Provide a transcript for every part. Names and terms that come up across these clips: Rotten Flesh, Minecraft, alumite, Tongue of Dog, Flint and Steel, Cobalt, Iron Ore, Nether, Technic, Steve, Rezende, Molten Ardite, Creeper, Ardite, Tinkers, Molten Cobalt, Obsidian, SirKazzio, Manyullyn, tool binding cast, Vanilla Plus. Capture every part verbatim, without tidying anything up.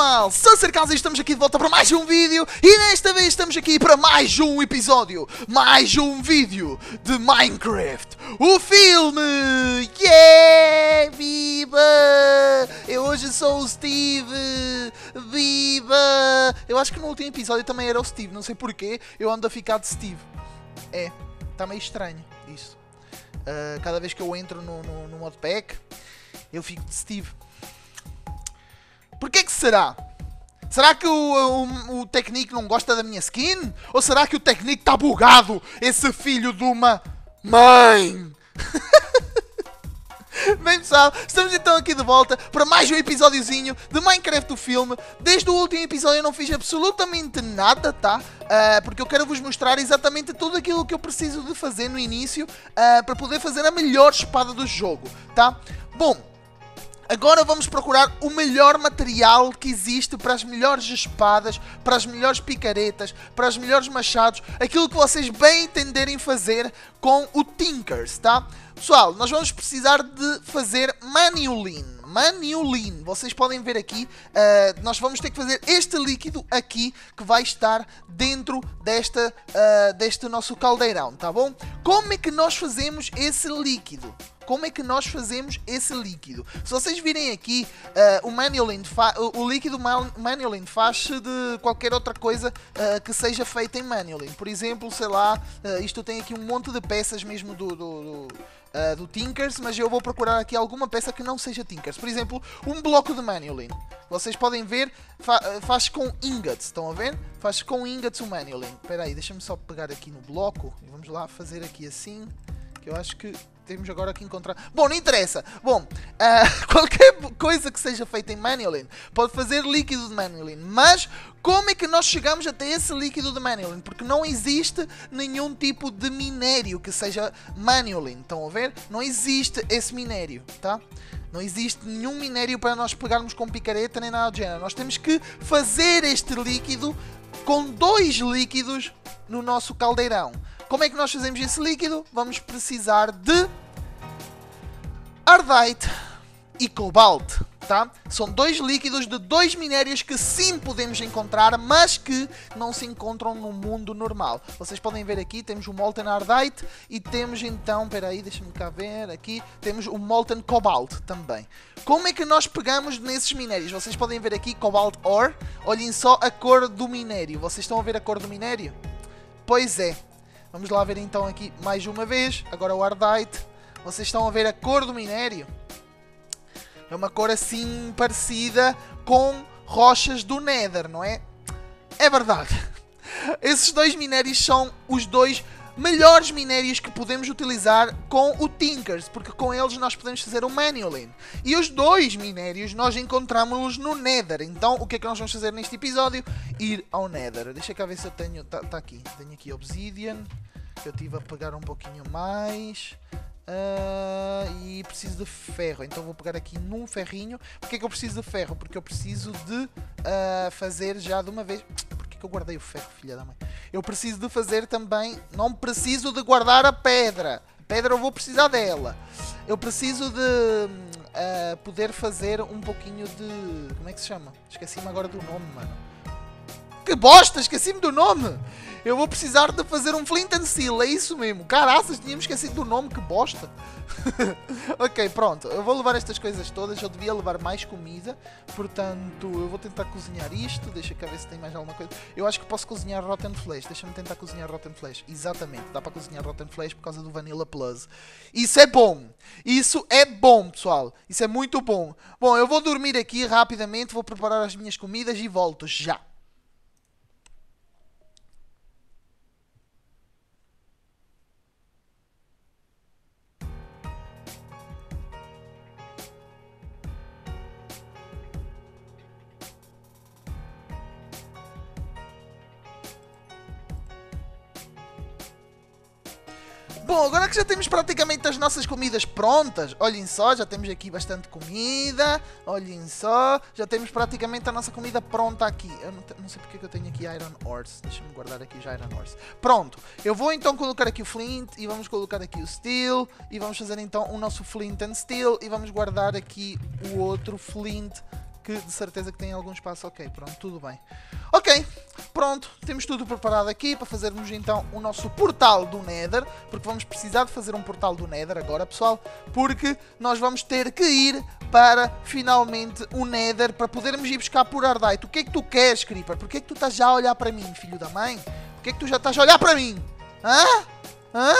pessoal, sou SirKazzio e estamos aqui de volta para mais um vídeo. E desta vez estamos aqui para mais um episódio, mais um vídeo de Minecraft, o filme. Yeah, viva! Eu hoje sou o Steve, viva! Eu acho que no último episódio também era o Steve, não sei porquê, eu ando a ficar de Steve. É, está meio estranho isso. Uh, cada vez que eu entro no, no, no modpack, eu fico de Steve. Porquê que será? Será que o, o, o Technic não gosta da minha skin? Ou será que o Technic está bugado? Esse filho de uma mãe! Bem pessoal, estamos então aqui de volta para mais um episódiozinho de Minecraft do filme. Desde o último episódio eu não fiz absolutamente nada, tá? Uh, porque eu quero vos mostrar exatamente tudo aquilo que eu preciso de fazer no início uh, para poder fazer a melhor espada do jogo, tá? Bom... Agora vamos procurar o melhor material que existe para as melhores espadas, para as melhores picaretas, para os melhores machados, aquilo que vocês bem entenderem fazer com o Tinkers, tá? Pessoal, nós vamos precisar de fazer Manyullyn. Manyullyn, vocês podem ver aqui, uh, nós vamos ter que fazer este líquido aqui, que vai estar dentro desta, uh, deste nosso caldeirão, tá bom? Como é que nós fazemos esse líquido? Como é que nós fazemos esse líquido? Se vocês virem aqui, uh, o, Manyullyn o, o líquido Manyullyn faz-se de qualquer outra coisa uh, que seja feita em Manyullyn. Por exemplo, sei lá, uh, isto tem aqui um monte de peças mesmo do... do, do Uh, do Tinkers, mas eu vou procurar aqui alguma peça que não seja Tinkers. Por exemplo, um bloco de Manyullyn. Vocês podem ver, fa faz com ingots, estão a ver? Faz com ingots o Manyullyn. Espera aí, deixa-me só pegar aqui no bloco. E vamos lá fazer aqui assim, que eu acho que temos agora que encontrar... Bom, não interessa. Bom, uh, qualquer coisa que seja feita em Manyullyn pode fazer líquido de Manyullyn, mas... Como é que nós chegamos até esse líquido de Manyullyn? Porque não existe nenhum tipo de minério que seja Manyullyn, estão a ver? Não existe esse minério, tá? Não existe nenhum minério para nós pegarmos com picareta nem nada do género. Nós temos que fazer este líquido com dois líquidos no nosso caldeirão. Como é que nós fazemos esse líquido? Vamos precisar de Ardite e Cobalt. Tá? São dois líquidos de dois minérios que sim podemos encontrar, mas que não se encontram no mundo normal. Vocês podem ver aqui, temos o Molten Ardite e temos então, peraí, deixa-me cá ver, aqui temos o Molten Cobalt também. Como é que nós pegamos nesses minérios? Vocês podem ver aqui Cobalt Ore, olhem só a cor do minério, vocês estão a ver a cor do minério? Pois é, vamos lá ver então aqui mais uma vez, agora o Ardite, vocês estão a ver a cor do minério? É uma cor assim parecida com rochas do Nether, não é? É verdade. Esses dois minérios são os dois melhores minérios que podemos utilizar com o Tinkers, porque com eles nós podemos fazer o Manyullyn. E os dois minérios nós encontramos-los no Nether. Então o que é que nós vamos fazer neste episódio? Ir ao Nether. Deixa cá ver se eu tenho... Está tá aqui. Tenho aqui Obsidian, que eu estive a pegar um pouquinho mais... Uh, e preciso de ferro, então vou pegar aqui num ferrinho. Porquê é que eu preciso de ferro? Porque eu preciso de uh, fazer já de uma vez... Porquê que eu guardei o ferro, filha da mãe? Eu preciso de fazer também... Não preciso de guardar a pedra. A pedra eu vou precisar dela. Eu preciso de uh, poder fazer um pouquinho de... Como é que se chama? Esqueci-me agora do nome, mano. Que bosta, esqueci-me do nome! Eu vou precisar de fazer um Flint and Steel, é isso mesmo. Caraças, tínhamos esquecido do nome, que bosta. Ok, pronto. Eu vou levar estas coisas todas. Eu devia levar mais comida. Portanto, eu vou tentar cozinhar isto. Deixa cá ver se tem mais alguma coisa. Eu acho que posso cozinhar Rotten Flesh. Deixa-me tentar cozinhar Rotten Flesh. Exatamente. Dá para cozinhar Rotten Flesh por causa do Vanilla Plus. Isso é bom. Isso é bom, pessoal. Isso é muito bom. Bom, eu vou dormir aqui rapidamente. Vou preparar as minhas comidas e volto já. Bom, agora que já temos praticamente as nossas comidas prontas, olhem só, já temos aqui bastante comida, olhem só, já temos praticamente a nossa comida pronta aqui. Eu não, não sei porque que eu tenho aqui Iron Ore, deixa-me guardar aqui os Iron Ore. Pronto, eu vou então colocar aqui o Flint e vamos colocar aqui o Steel e vamos fazer então o nosso Flint and Steel e vamos guardar aqui o outro Flint. que de certeza que tem algum espaço. Ok, pronto, tudo bem. Ok, pronto, temos tudo preparado aqui para fazermos então o nosso portal do Nether, porque vamos precisar de fazer um portal do Nether agora, pessoal, porque nós vamos ter que ir para finalmente o Nether para podermos ir buscar por Ardite. O que é que tu queres, Creeper? Porquê é que tu estás já a olhar para mim, filho da mãe? Porquê é que tu já estás a olhar para mim? Hã? Hã?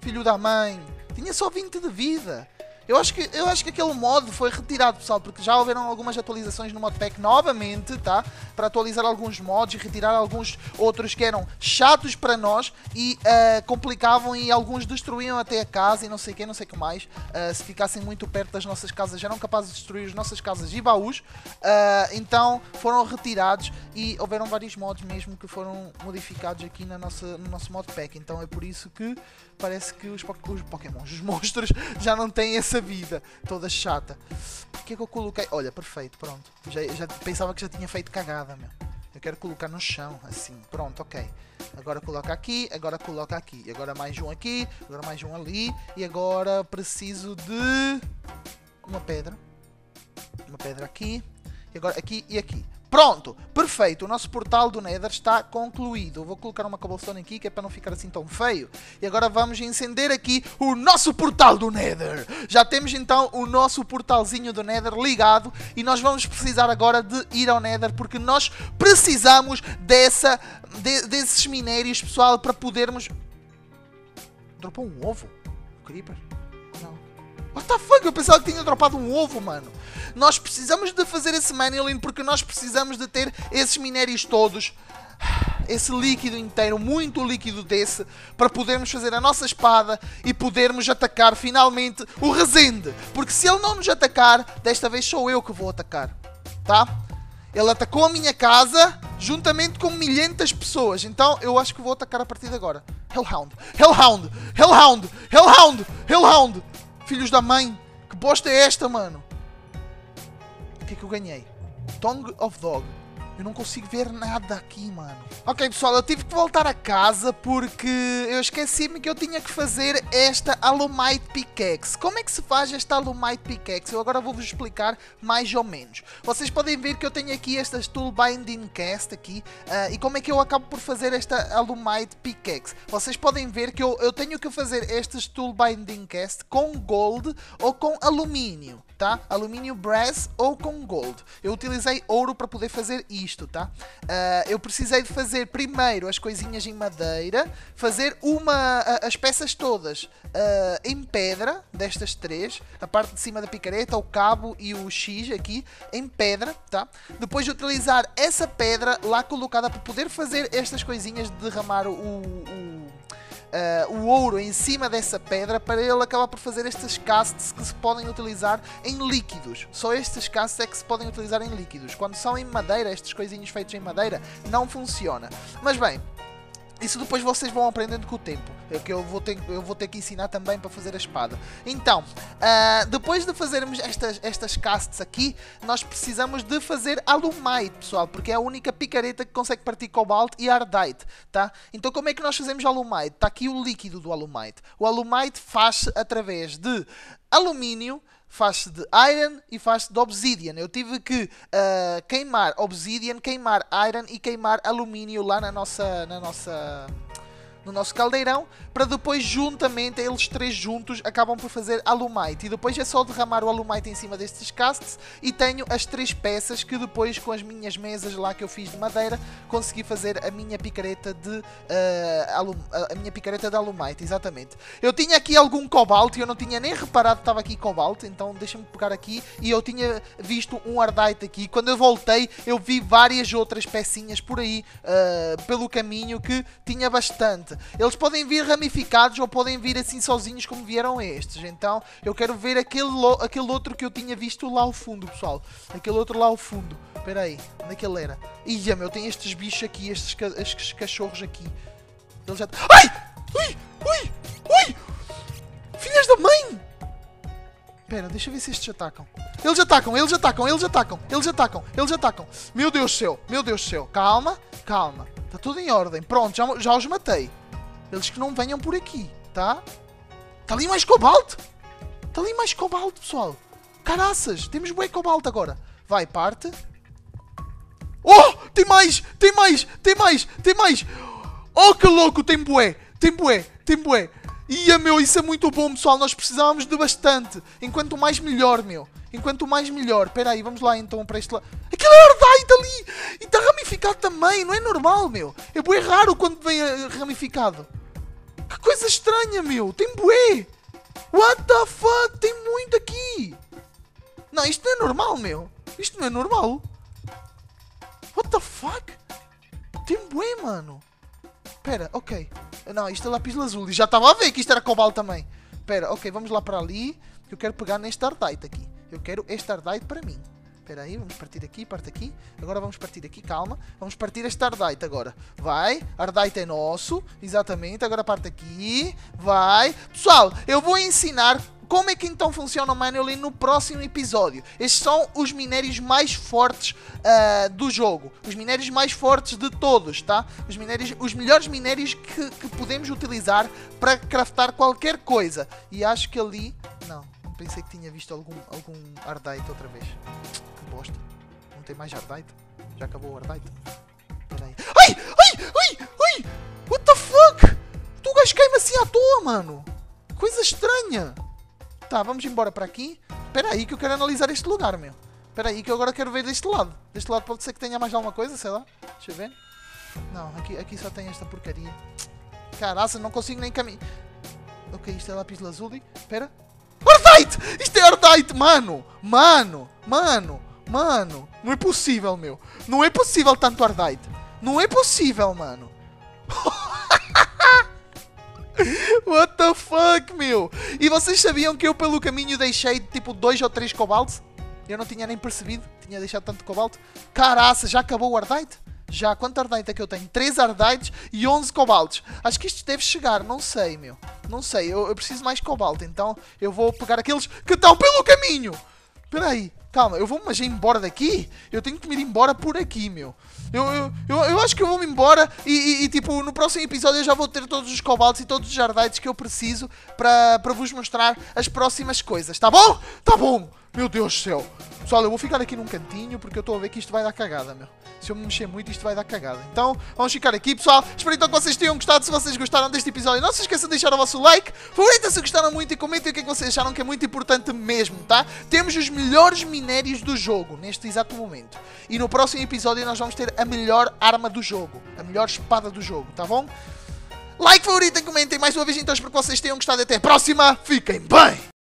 Filho da mãe, tinha só vinte de vida. Eu acho, que, eu acho que aquele mod foi retirado, pessoal, porque já houveram algumas atualizações no modpack novamente, tá? Para atualizar alguns mods e retirar alguns outros que eram chatos para nós e uh, complicavam, e alguns destruíam até a casa e não sei o que, não sei o que mais. Uh, se ficassem muito perto das nossas casas, já eram capazes de destruir as nossas casas e baús. Uh, então foram retirados e houveram vários mods mesmo que foram modificados aqui na nossa, no nosso modpack. Então é por isso que parece que os, po os Pokémons, os monstros, já não têm essa vida toda chata. Porque é que eu coloquei? Olha, perfeito, pronto. Já, já pensava que já tinha feito cagada, meu. Eu quero colocar no chão, assim. Pronto, ok. Agora coloca aqui, agora coloca aqui. Agora mais um aqui, agora mais um ali. E agora preciso de uma pedra. Uma pedra aqui. E agora aqui e aqui. Pronto, perfeito, o nosso portal do Nether está concluído. Eu vou colocar uma cobblestone aqui, que é para não ficar assim tão feio. E agora vamos encender aqui o nosso portal do Nether. Já temos então o nosso portalzinho do Nether ligado. E nós vamos precisar agora de ir ao Nether, porque nós precisamos dessa, de, desses minérios, pessoal, para podermos... Dropou um ovo? O Creeper? Não. What the fuck? Eu pensava que tinha dropado um ovo, mano. Nós precisamos de fazer esse Manyullyn porque nós precisamos de ter esses minérios todos. Esse líquido inteiro, muito líquido desse, para podermos fazer a nossa espada e podermos atacar finalmente o Resende. Porque se ele não nos atacar, desta vez sou eu que vou atacar, tá? Ele atacou a minha casa juntamente com milhentas pessoas. Então eu acho que vou atacar a partir de agora. Hellhound, Hellhound, Hellhound, Hellhound, Hellhound. Filhos da mãe, que bosta é esta, mano? O que é que eu ganhei? Tongue of Dog. Eu não consigo ver nada aqui, mano. Ok, pessoal, eu tive que voltar a casa porque eu esqueci-me que eu tinha que fazer esta alumite pickaxe. Como é que se faz esta alumite pickaxe? Eu agora vou-vos explicar mais ou menos. Vocês podem ver que eu tenho aqui estas tool binding cast aqui. Uh, e como é que eu acabo por fazer esta alumite pickaxe? Vocês podem ver que eu, eu tenho que fazer estas tool binding cast com gold ou com alumínio, tá? Alumínio brass ou com gold. Eu utilizei ouro para poder fazer isto. Isto, tá? Uh, eu precisei de fazer primeiro as coisinhas em madeira, fazer uma, as peças todas uh, em pedra, destas três, a parte de cima da picareta, o cabo e o X aqui, em pedra, tá? Depois de utilizar essa pedra lá colocada para poder fazer estas coisinhas de derramar o... o Uh, o ouro em cima dessa pedra para ele acabar por fazer estas casts que se podem utilizar em líquidos. Só estas casts é que se podem utilizar em líquidos. Quando são em madeira, estes coisinhos feitos em madeira, não funciona. Mas bem, isso depois vocês vão aprendendo com o tempo. É que eu vou ter, eu vou ter que ensinar também para fazer a espada. Então, uh, depois de fazermos estas, estas casts aqui, nós precisamos de fazer alumite, pessoal. Porque é a única picareta que consegue partir Cobalt e Ardite, tá? Então como é que nós fazemos alumite? Está aqui o líquido do alumite. O alumite faz-se através de alumínio, faz-se de Iron e faz-se de Obsidian. Eu tive que uh, queimar Obsidian, queimar Iron e queimar alumínio lá na nossa, na nossa, no nosso caldeirão, para depois juntamente, eles três juntos, acabam por fazer alumite. E depois é só derramar o alumite em cima destes casts e tenho as três peças que depois, com as minhas mesas lá que eu fiz de madeira, consegui fazer a minha picareta de uh, alum, a minha picareta de alumite, exatamente. Eu tinha aqui algum cobalto e eu não tinha nem reparado que estava aqui cobalto, então deixa-me pegar aqui. E eu tinha visto um Ardite aqui. Quando eu voltei, eu vi várias outras pecinhas por aí, uh, pelo caminho, que tinha bastante. Eles podem vir ramificados ou podem vir assim sozinhos como vieram estes. Então eu quero ver aquele, aquele outro que eu tinha visto lá ao fundo, pessoal. Aquele outro lá ao fundo. Espera aí, onde é que ele era? Ia, meu, tem estes bichos aqui, estes, ca estes cachorros aqui. Eles já... Ai! Ui! Ui! Ui! Filhas da mãe! Espera, deixa eu ver se estes atacam. Eles atacam, eles atacam, eles atacam, eles atacam, eles atacam. Meu Deus do céu, meu Deus do céu. Calma, calma. Está tudo em ordem. Pronto, já, já os matei. Eles que não venham por aqui, tá? Está ali mais cobalto! Está ali mais cobalto, pessoal! Caraças! Temos bué cobalto agora! Vai, parte. Oh, tem mais, tem mais, tem mais, tem mais. Oh, que louco, tem bué, tem bué, tem bué. Ia, meu, isso é muito bom, pessoal. Nós precisávamos de bastante. Enquanto mais, melhor, meu. Enquanto mais, melhor. Espera aí, vamos lá então para este lado. Aquilo é Ardite ali. E está ramificado também, não é normal, meu. É bué raro quando vem ramificado. Que coisa estranha, meu. Tem bué. What the fuck? Tem muito aqui. Não, isto não é normal, meu. Isto não é normal. What the fuck? Tem bué, mano. Pera, ok. Não, isto é lápis lazuli. Já estava a ver que isto era cobalt também. Pera, ok, vamos lá para ali. Eu quero pegar neste Ardite aqui. Eu quero este Ardite para mim. Pera aí, vamos partir aqui, parte aqui. Agora vamos partir aqui, calma. Vamos partir este Ardite agora. Vai, Ardite é nosso. Exatamente, agora parte aqui. Vai. Pessoal, eu vou ensinar... como é que então funciona o Manyullyn no próximo episódio? Estes são os minérios mais fortes uh, do jogo. Os minérios mais fortes de todos, tá? Os, minérios, os melhores minérios que, que podemos utilizar para craftar qualquer coisa. E acho que ali... não, pensei que tinha visto algum, algum Ardite outra vez. Que bosta. Não tem mais Ardite? Já acabou o Ardite? Peraí. Ai! Ai! Ai! Ai! What the fuck? Tu gajo queima assim à toa, mano. Coisa estranha. Tá, vamos embora para aqui. Espera aí que eu quero analisar este lugar, meu. Espera aí que eu agora quero ver deste lado. Deste lado pode ser que tenha mais alguma coisa, sei lá. Deixa eu ver. Não, aqui, aqui só tem esta porcaria. Caraca, não consigo nem caminhar. Ok, isto é lápis lazuli. Espera. Ardite! Isto é Ardite, mano! Mano! Mano! Mano! Não é possível, meu. Não é possível tanto Ardite. Não é possível, mano. What the fuck, meu? E vocês sabiam que eu pelo caminho deixei tipo dois ou três cobaltos? Eu não tinha nem percebido, tinha deixado tanto cobalto. Caraca, já acabou o Ardite? Já, quanto Ardite é que eu tenho? três Ardites e onze cobaltos. Acho que isto deve chegar, não sei, meu. Não sei, eu, eu preciso mais cobalto. Então eu vou pegar aqueles que estão pelo caminho. Espera aí, calma, eu vou-me embora daqui? Eu tenho que me ir embora por aqui, meu. Eu, eu, eu, eu acho que eu vou-me embora e, e, e, tipo, no próximo episódio eu já vou ter todos os cobaltos e todos os ardites que eu preciso para vos mostrar as próximas coisas, tá bom? Tá bom! Meu Deus do céu! Pessoal, eu vou ficar aqui num cantinho porque eu estou a ver que isto vai dar cagada, meu. Se eu me mexer muito, isto vai dar cagada. Então, vamos ficar aqui, pessoal. Espero então que vocês tenham gostado. Se vocês gostaram deste episódio, não se esqueçam de deixar o vosso like. Favorita se gostaram muito e comentem o que é que vocês acharam, que é muito importante mesmo, tá? Temos os melhores minérios do jogo, neste exato momento. E no próximo episódio nós vamos ter a melhor arma do jogo. A melhor espada do jogo, tá bom? Like, favorita, comentem mais uma vez. Então, espero que vocês tenham gostado. Até a próxima. Fiquem bem!